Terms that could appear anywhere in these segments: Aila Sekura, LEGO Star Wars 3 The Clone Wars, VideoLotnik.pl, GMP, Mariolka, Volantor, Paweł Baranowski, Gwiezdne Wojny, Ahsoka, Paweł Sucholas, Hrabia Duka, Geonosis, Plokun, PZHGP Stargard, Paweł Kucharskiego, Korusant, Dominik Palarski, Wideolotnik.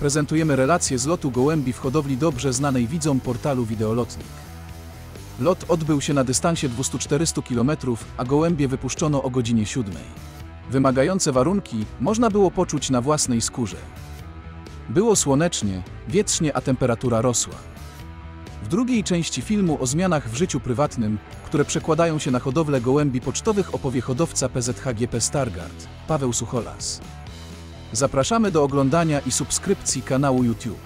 prezentujemy relację z lotu gołębi w hodowli dobrze znanej widzom portalu VideoLotnik. Lot odbył się na dystansie 200–400 km, a gołębie wypuszczono o godzinie 7. Wymagające warunki można było poczuć na własnej skórze. Było słonecznie, wietrznie, a temperatura rosła. W drugiej części filmu o zmianach w życiu prywatnym, które przekładają się na hodowlę gołębi pocztowych, opowie hodowca PZHGP Stargard, Paweł Sucholas. Zapraszamy do oglądania i subskrypcji kanału YouTube.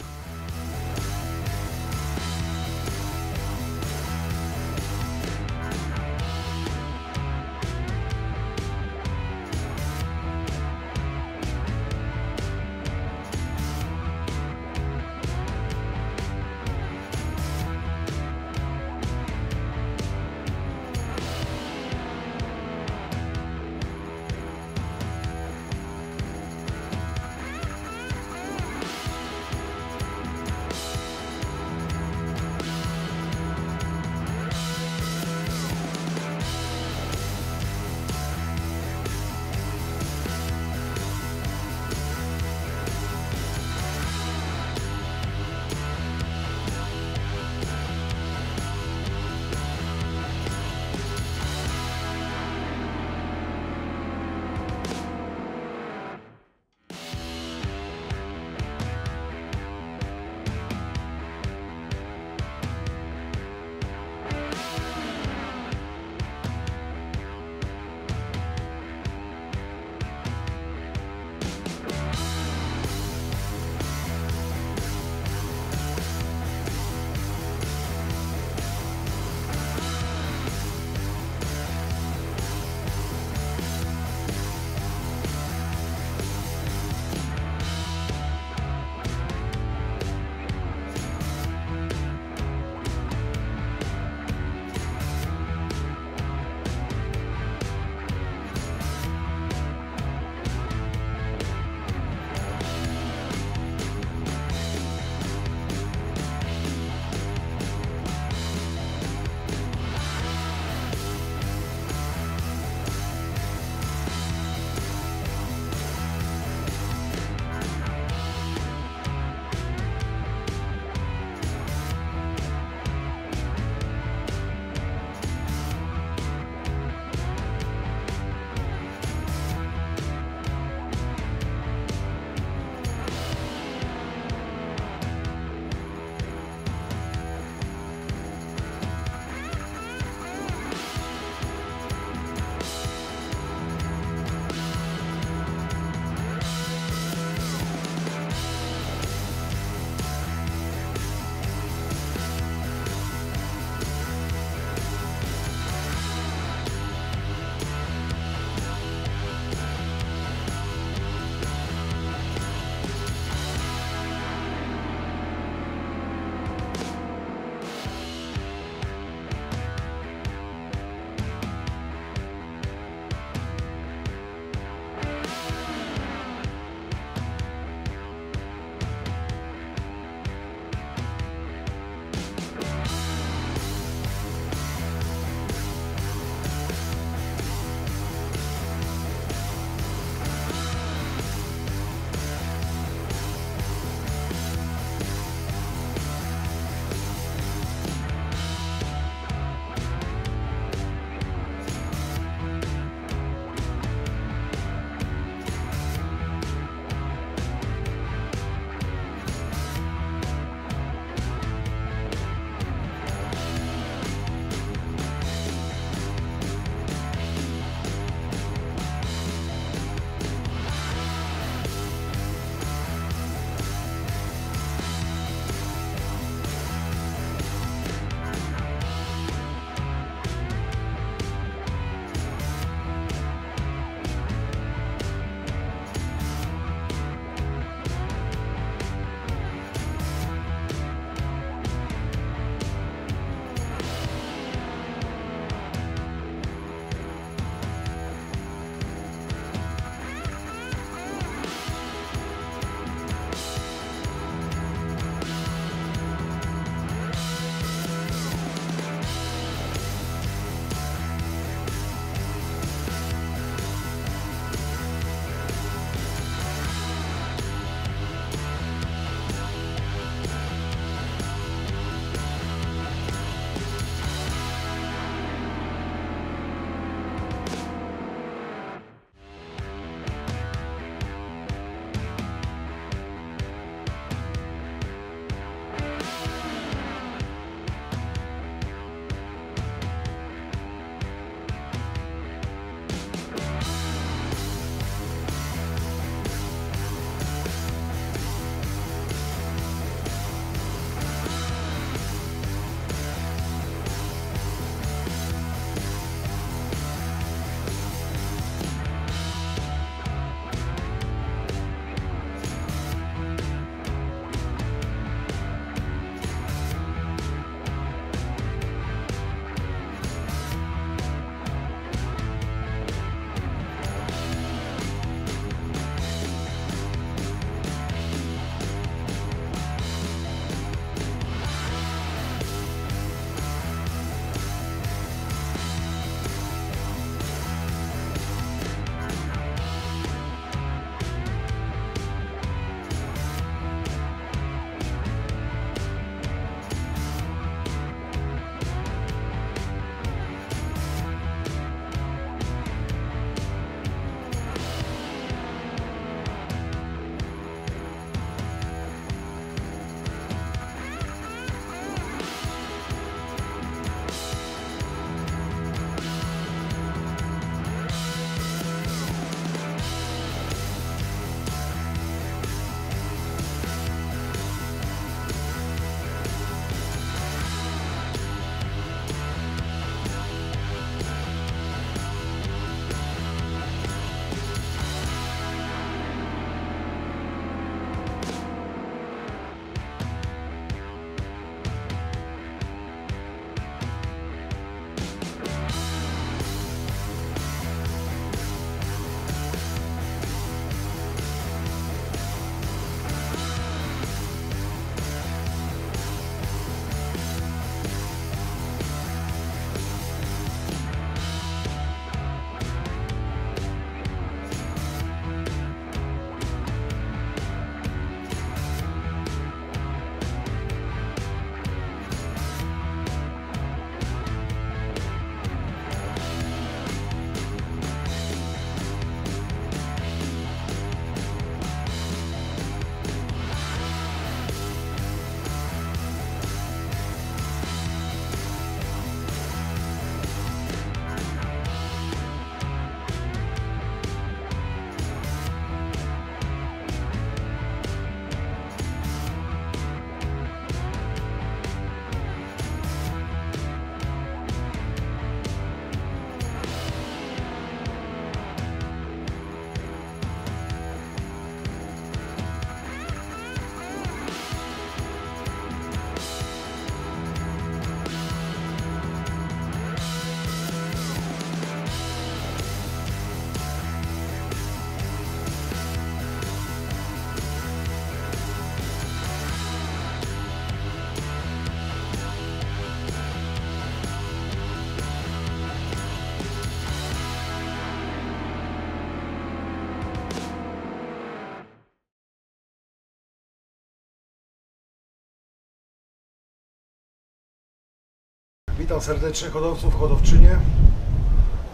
Witam serdecznie hodowców, hodowczynie.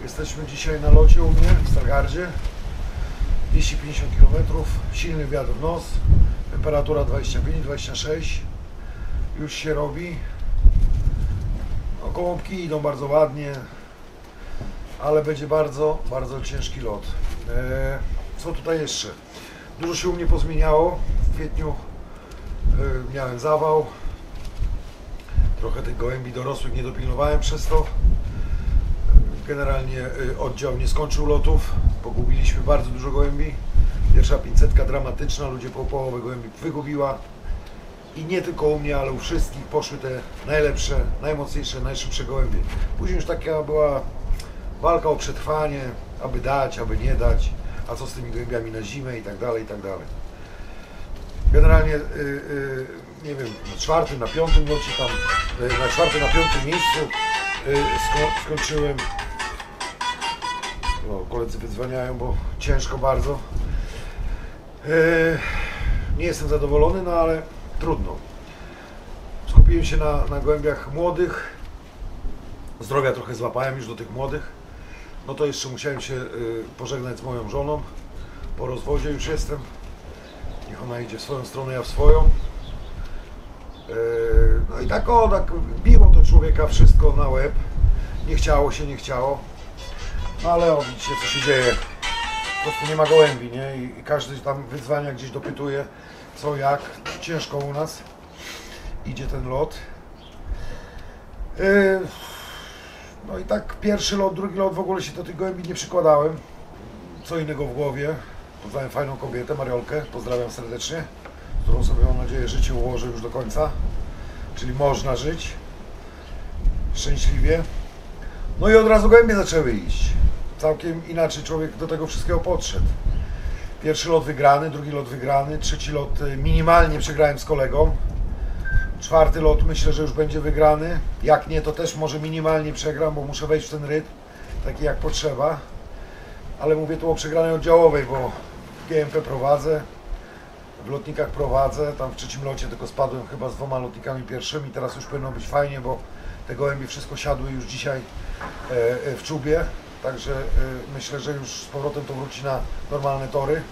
Jesteśmy dzisiaj na locie u mnie w Stargardzie. 250 km, silny wiatr w nos, temperatura 25-26, już się robi. No, gołąbki idą bardzo ładnie, ale będzie bardzo ciężki lot. Co tutaj jeszcze? Dużo się u mnie pozmieniało. W kwietniu miałem zawał. Trochę tych gołębi dorosłych nie dopilnowałem przez to. Generalnie oddział nie skończył lotów. Pogubiliśmy bardzo dużo gołębi. Pierwsza 500 dramatyczna, ludzie po połowę gołębi wygubiła. I nie tylko u mnie, ale u wszystkich poszły te najlepsze, najmocniejsze, najszybsze gołębie. Później już taka była walka o przetrwanie, aby dać, aby nie dać. A co z tymi gołębiami na zimę i tak dalej, i tak dalej. Generalnie, nie wiem, na czwartym, na piątym locie tam, na czwartym, na piątym miejscu skończyłem. No, koledzy wydzwaniają, bo ciężko bardzo. Nie jestem zadowolony, no ale trudno. Skupiłem się na gołębiach młodych. Zdrowia trochę złapałem już do tych młodych. No to jeszcze musiałem się pożegnać z moją żoną. Po rozwodzie już jestem. Niech ona idzie w swoją stronę, ja w swoją. No i tak biło to człowieka wszystko na łeb. Nie chciało się. No ale o, widzicie, co się dzieje. Po prostu nie ma gołębi, nie? I każdy tam wyzwania gdzieś dopytuje, co jak. Ciężko u nas idzie ten lot. No i tak pierwszy lot, drugi lot, w ogóle się do tych gołębi nie przykładałem. Co innego w głowie. Poznałem fajną kobietę, Mariolkę, pozdrawiam serdecznie, którą sobie, mam nadzieję, życie ułoży już do końca. Czyli można żyć szczęśliwie. No i od razu gołębie zaczęły iść. Całkiem inaczej człowiek do tego wszystkiego podszedł. Pierwszy lot wygrany, drugi lot wygrany, trzeci lot minimalnie przegrałem z kolegą. Czwarty lot myślę, że już będzie wygrany. Jak nie, to też może minimalnie przegram, bo muszę wejść w ten rytm, taki jak potrzeba. Ale mówię tu o przegranej oddziałowej, bo w GMP prowadzę, w lotnikach prowadzę, tam w trzecim locie tylko spadłem chyba z dwoma lotnikami pierwszymi. Teraz już powinno być fajnie, bo te gołębie wszystko siadły już dzisiaj w czubie. Także myślę, że już z powrotem to wróci na normalne tory,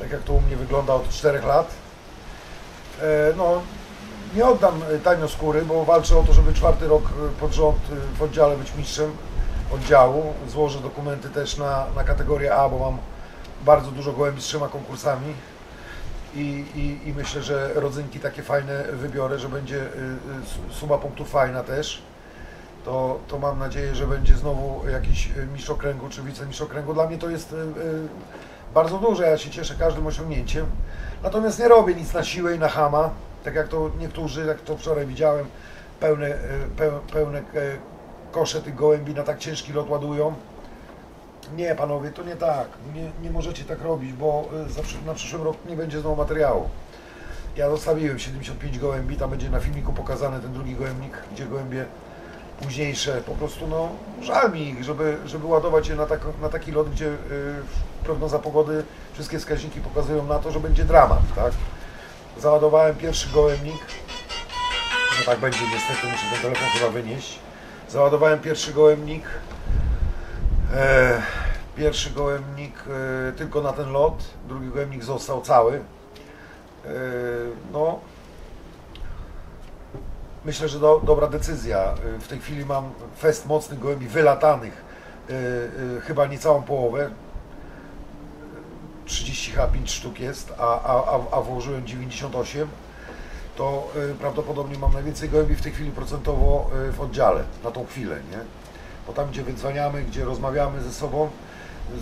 tak jak to u mnie wygląda od 4 lat. No, nie oddam tanio skóry, bo walczę o to, żeby czwarty rok pod rząd w oddziale być mistrzem oddziału. Złożę dokumenty też na kategorię A, bo mam bardzo dużo gołębi z 3 konkursami i myślę, że rodzynki takie fajne wybiorę, że będzie suma punktów fajna też. To mam nadzieję, że będzie znowu jakiś mistrz okręgu czy wicemistrz okręgu. Dla mnie to jest bardzo duże, ja się cieszę każdym osiągnięciem. Natomiast nie robię nic na siłę i na chama, tak jak to niektórzy, jak to wczoraj widziałem, pełne kosze tych gołębi na tak ciężki lot ładują. Nie, panowie, to nie tak. Nie możecie tak robić, bo na przyszły rok nie będzie znowu materiału. Ja zostawiłem 75 gołębi, tam będzie na filmiku pokazany ten drugi gołębnik, gdzie gołębie późniejsze, po prostu no żal mi ich, żeby ładować je na taki lot, gdzie prognoza pogody, wszystkie wskaźniki pokazują na to, że będzie dramat, tak? Załadowałem pierwszy gołębnik, no tak będzie niestety, muszę ten telefon chyba wynieść. Załadowałem pierwszy gołębnik, tylko na ten lot, drugi gołębnik został cały. No, myślę, że dobra decyzja. W tej chwili mam fest mocnych gołębi wylatanych, chyba niecałą połowę. 30 5 sztuk jest, a włożyłem 98. To prawdopodobnie mam najwięcej gołębi w tej chwili procentowo w oddziale, na tą chwilę, nie? Bo tam, gdzie wydzwaniamy, gdzie rozmawiamy ze sobą,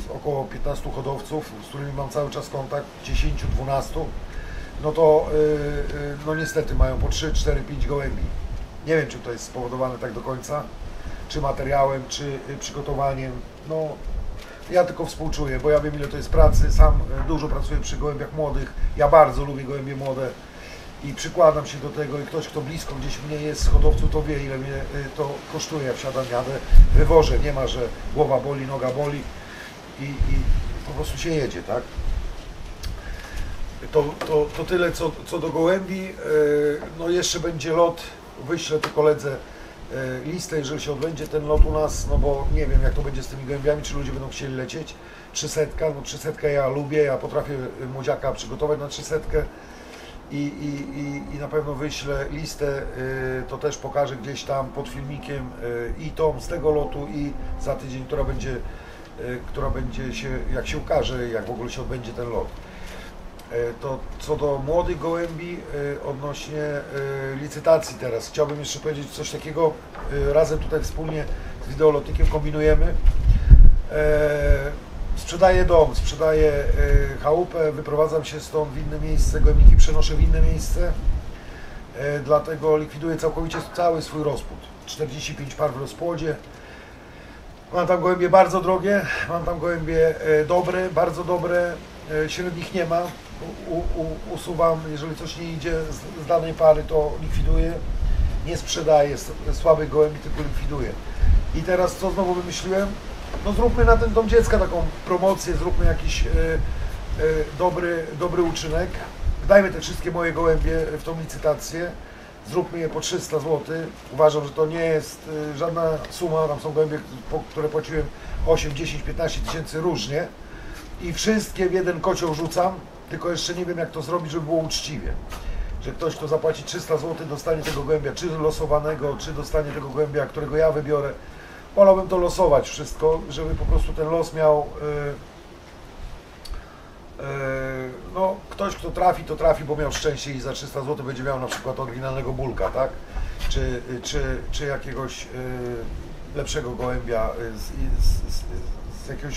z około 15 hodowców, z którymi mam cały czas kontakt, 10-12, no to no niestety mają po 3, 4, 5 gołębi. Nie wiem, czy to jest spowodowane tak do końca, czy materiałem, czy przygotowaniem. No, ja tylko współczuję, bo ja wiem, ile to jest pracy. Sam dużo pracuję przy gołębiach młodych. Ja bardzo lubię gołębie młode i przykładam się do tego, i ktoś, kto blisko gdzieś mnie jest z hodowców, to wie, ile mnie to kosztuje. Ja wsiadam, jadę, wywożę, nie ma, że głowa boli, noga boli i po prostu się jedzie, tak? To tyle co do gołębi. No jeszcze będzie lot, wyślę to koledze listę, jeżeli się odbędzie ten lot u nas, no bo nie wiem, jak to będzie z tymi gołębiami, czy ludzie będą chcieli lecieć. 300, no 300 ja lubię, ja potrafię młodziaka przygotować na 300 i na pewno wyślę listę, to też pokażę gdzieś tam pod filmikiem i tą z tego lotu i za tydzień, która będzie się, jak się ukaże, jak w ogóle się odbędzie ten lot. To co do młodych gołębi odnośnie licytacji teraz. Chciałbym jeszcze powiedzieć coś takiego. Razem tutaj wspólnie z Wideolotnikiem kombinujemy. Sprzedaję dom, sprzedaję chałupę, wyprowadzam się stąd w inne miejsce, gołębniki przenoszę w inne miejsce. Dlatego likwiduję całkowicie cały swój rozpód. 45 par w rozpłodzie. Mam tam gołębie bardzo drogie, mam tam gołębie dobre, bardzo dobre. Średnich nie ma. Usuwam, jeżeli coś nie idzie z danej pary, to likwiduję, nie sprzedaję słabych gołębi, tylko likwiduję. I teraz co znowu wymyśliłem? No zróbmy na ten dom dziecka taką promocję, zróbmy jakiś dobry uczynek, dajmy te wszystkie moje gołębie w tą licytację, zróbmy je po 300 zł, uważam, że to nie jest żadna suma, tam są gołębie, które płaciłem 8, 10, 15 tysięcy różnie i wszystkie w jeden kocioł rzucam, tylko jeszcze nie wiem, jak to zrobić, żeby było uczciwie. Że ktoś, kto zapłaci 300 zł, dostanie tego gołębia, czy losowanego, czy dostanie tego gołębia, którego ja wybiorę. Wolałbym to losować wszystko, żeby po prostu ten los miał... no, ktoś, kto trafi, to trafi, bo miał szczęście i za 300 zł będzie miał na przykład oryginalnego bulka, tak? Czy jakiegoś lepszego gołębia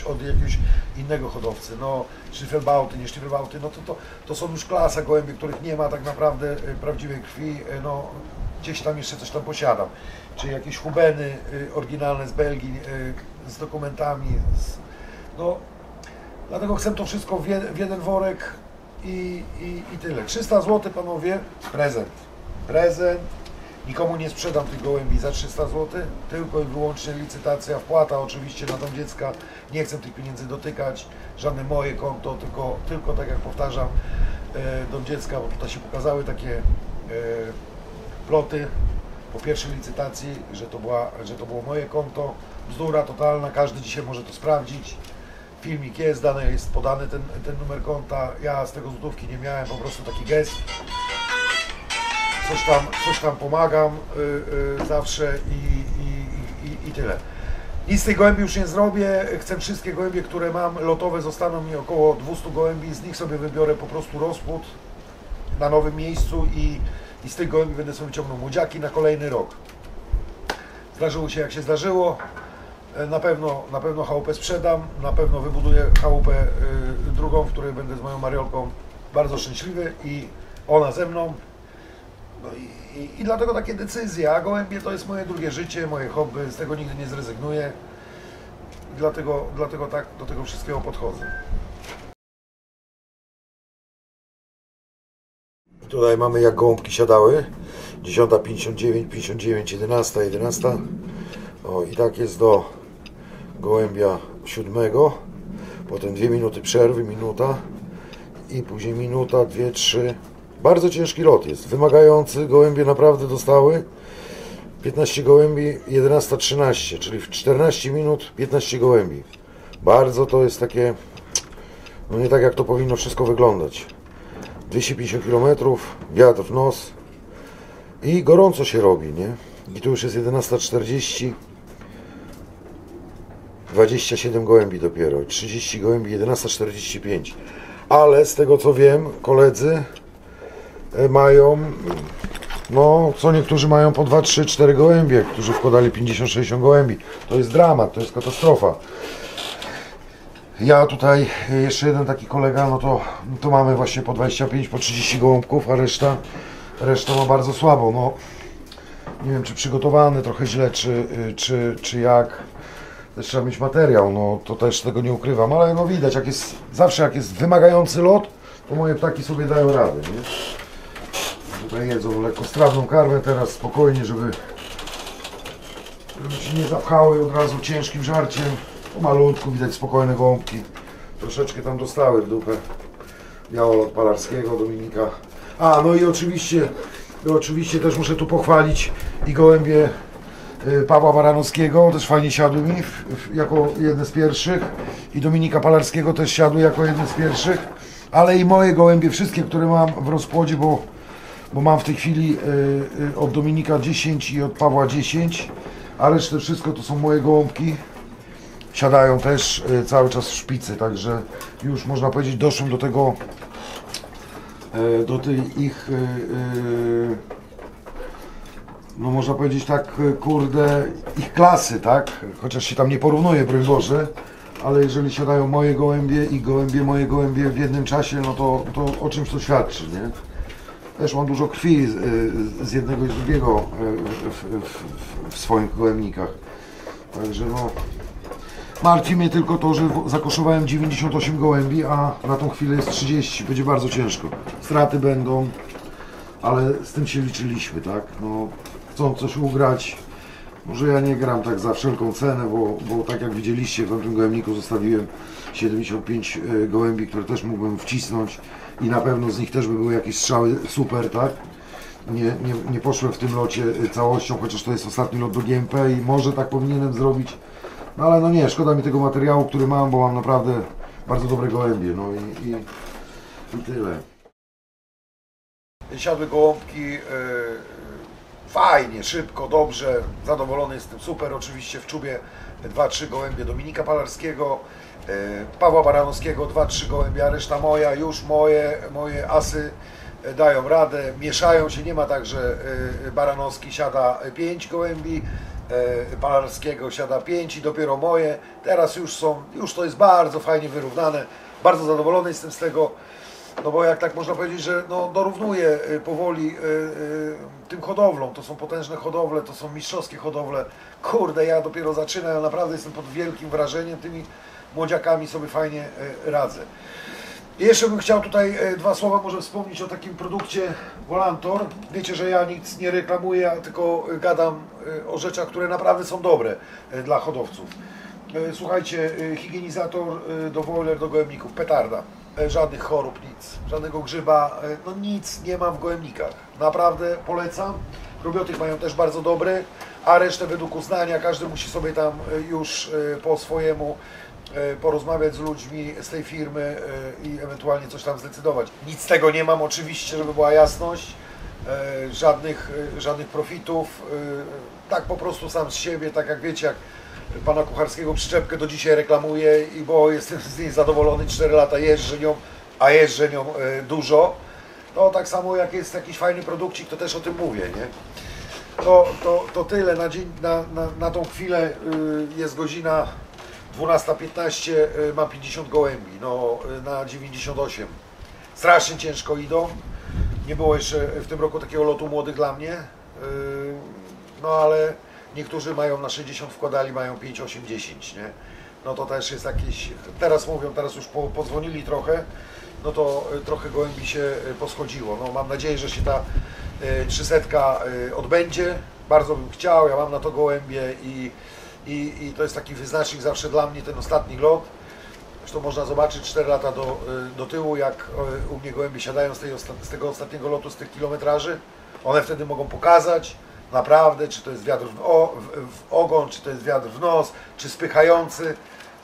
od jakiegoś innego hodowcy, no szlifelbauty, nie szlifelbauty, no to są już klasa gołębi, których nie ma tak naprawdę prawdziwej krwi, no gdzieś tam jeszcze coś tam posiadam, czy jakieś hubeny oryginalne z Belgii, z dokumentami, no dlatego chcę to wszystko w jeden worek i tyle. 300 zł panowie, prezent, nikomu nie sprzedam tych gołębi za 300 zł, tylko i wyłącznie licytacja, wpłata oczywiście na dom dziecka, nie chcę tych pieniędzy dotykać, żadne moje konto, tylko tak jak powtarzam, dom dziecka, bo tutaj się pokazały takie ploty po pierwszej licytacji, że to było moje konto, bzdura totalna, każdy dzisiaj może to sprawdzić, filmik jest, dane jest podany ten numer konta, ja z tego złotówki nie miałem, po prostu taki gest. Coś tam pomagam zawsze i tyle. Nic z tych gołębi już nie zrobię, chcę wszystkie gołębie, które mam lotowe, zostaną mi około 200 gołębi, z nich sobie wybiorę po prostu rozpód na nowym miejscu i z tych gołębi będę sobie wyciągnął młodziaki na kolejny rok. Zdarzyło się jak się zdarzyło, na pewno chałupę sprzedam, na pewno wybuduję chałupę drugą, w której będę z moją Mariolką bardzo szczęśliwy i ona ze mną. No i dlatego takie decyzje, a gołębie to jest moje drugie życie, moje hobby, z tego nigdy nie zrezygnuję, dlatego tak do tego wszystkiego podchodzę. Tutaj mamy, jak gołąbki siadały, 10:59, 59, 11, 11, o i tak jest do gołębia 7, potem 2 minuty przerwy, minuta i później minuta, 2, 3. Bardzo ciężki lot jest, wymagający, gołębie naprawdę dostały 15 gołębi, 11:13, czyli w 14 minut 15 gołębi. Bardzo to jest takie, no nie tak jak to powinno wszystko wyglądać. 250 km, wiatr w nos i gorąco się robi, nie? I tu już jest 11:40, 27 gołębi dopiero, 30 gołębi, 11:45. Ale z tego co wiem, koledzy mają, no co niektórzy mają po 2, 3, 4 gołębie, którzy wkładali 50, 60 gołębi. To jest dramat, to jest katastrofa. Ja tutaj, jeszcze jeden taki kolega, no to mamy właśnie po 25, po 30 gołąbków, a reszta ma bardzo słabo. No, nie wiem, czy przygotowany trochę źle, czy jak. Też trzeba mieć materiał, no to też tego nie ukrywam, ale no widać, jak jest, zawsze jak jest wymagający lot, to moje ptaki sobie dają radę, nie? Tutaj jedzą lekkostrawną karmę teraz, spokojnie, żeby się nie zapchały od razu ciężkim żarciem. Po malutku widać spokojne gołąbki. Troszeczkę tam dostały w dupę białolot Palarskiego, Dominika. No i oczywiście też muszę tu pochwalić i gołębie Pawła Baranowskiego, też fajnie siadły mi jako jeden z pierwszych, i Dominika Palarskiego też siadły jako jeden z pierwszych, ale i moje gołębie wszystkie, które mam w rozpłodzie, bo mam w tej chwili od Dominika 10 i od Pawła 10, a resztę wszystko to są moje gołąbki, siadają też cały czas w szpicy, także już można powiedzieć doszłem do tego, do tej ich, no można powiedzieć tak, kurde, ich klasy, tak? Chociaż się tam nie porównuje, broń Boże, ale jeżeli siadają moje gołębie i gołębie, moje gołębie w jednym czasie, no to o czymś to świadczy, nie? Też mam dużo krwi z jednego i z drugiego w swoich gołębnikach. Także no, martwi mnie tylko to, że zakoszowałem 98 gołębi, a na tą chwilę jest 30. Będzie bardzo ciężko. Straty będą, ale z tym się liczyliśmy, tak? No, chcą coś ugrać. Może ja nie gram tak za wszelką cenę, bo tak jak widzieliście, w tamtym gołębniku zostawiłem 75 gołębi, które też mógłbym wcisnąć i na pewno z nich też by były jakieś strzały super, tak? Nie poszłem w tym locie całością, chociaż to jest ostatni lot do GMP i może tak powinienem zrobić, no ale no nie, szkoda mi tego materiału, który mam, bo mam naprawdę bardzo dobre gołębie, no i tyle. Siadły gołąbki fajnie, szybko, dobrze, zadowolony jestem, super. Oczywiście w czubie 2-3 gołębie Dominika Palarskiego, Pawła Baranowskiego 2-3 gołębia, reszta moja, już moje asy dają radę, mieszają się, nie ma tak, że Baranowski siada 5 gołębi, Palarskiego siada 5 i dopiero moje, teraz już to jest bardzo fajnie wyrównane, bardzo zadowolony jestem z tego. No bo jak tak można powiedzieć, że no, dorównuje powoli tym hodowlom, to są potężne hodowle, to są mistrzowskie hodowle. Kurde, ja dopiero zaczynam, ja naprawdę jestem pod wielkim wrażeniem, tymi młodziakami sobie fajnie radzę. I jeszcze bym chciał tutaj dwa słowa może wspomnieć o takim produkcie Volantor. Wiecie, że ja nic nie reklamuję, ja tylko gadam o rzeczach, które naprawdę są dobre dla hodowców. Słuchajcie, higienizator do boiler, do gołębników, petarda. Żadnych chorób, nic, żadnego grzyba, no nic nie mam w gołębnikach. Naprawdę polecam. Probiotyk mają też bardzo dobry, a resztę według uznania, każdy musi sobie tam już po swojemu porozmawiać z ludźmi z tej firmy i ewentualnie coś tam zdecydować. Nic z tego nie mam oczywiście, żeby była jasność, żadnych profitów, tak po prostu sam z siebie, tak jak wiecie, jak Pana Kucharskiego przyczepkę do dzisiaj reklamuję, i bo jestem z niej zadowolony, 4 lata jeżdżę nią, a jeżdżę nią dużo. No tak samo jak jest jakiś fajny produkcik, to też o tym mówię, nie? To tyle na tą chwilę, jest godzina 12:15, mam 50 gołębi, no na 98. Strasznie ciężko idą, nie było jeszcze w tym roku takiego lotu młodych dla mnie, no ale... Niektórzy mają na 60 wkładali, mają 5, 8, 10, nie? No to też jest jakiś, teraz mówią, teraz już pozwonili trochę, no to trochę gołębi się poschodziło. No mam nadzieję, że się ta 300 odbędzie, bardzo bym chciał, ja mam na to gołębie i to jest taki wyznacznik zawsze dla mnie, ten ostatni lot. Zresztą można zobaczyć 4 lata do tyłu, jak u mnie gołębie siadają z tego ostatniego lotu, z tych kilometraży, one wtedy mogą pokazać. Naprawdę, czy to jest wiatr w ogon, czy to jest wiatr w nos, czy spychający.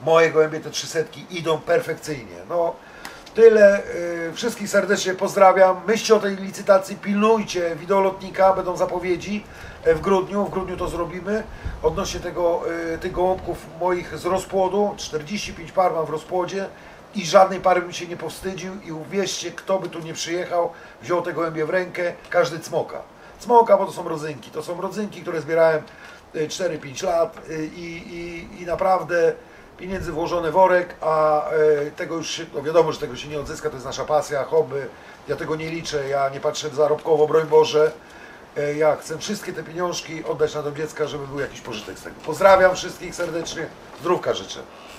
Moje gołębie, te 300 idą perfekcyjnie. No tyle. Wszystkich serdecznie pozdrawiam. Myślcie o tej licytacji, pilnujcie Wideolotnika, będą zapowiedzi w grudniu. W grudniu to zrobimy. Odnośnie tych gołąbków moich z rozpłodu, 45 par mam w rozpłodzie i żadnej pary bym się nie powstydził. I uwierzcie, kto by tu nie przyjechał, wziął te gołębie w rękę, każdy cmoka. Smoka, bo to są rodzynki. To są rodzynki, które zbierałem 4-5 lat i naprawdę pieniędzy włożone worek, a tego już, no wiadomo, że tego się nie odzyska, to jest nasza pasja, hobby. Ja tego nie liczę, ja nie patrzę zarobkowo, broń Boże. Ja chcę wszystkie te pieniążki oddać na dom dziecka, żeby był jakiś pożytek z tego. Pozdrawiam wszystkich serdecznie, zdrówka życzę.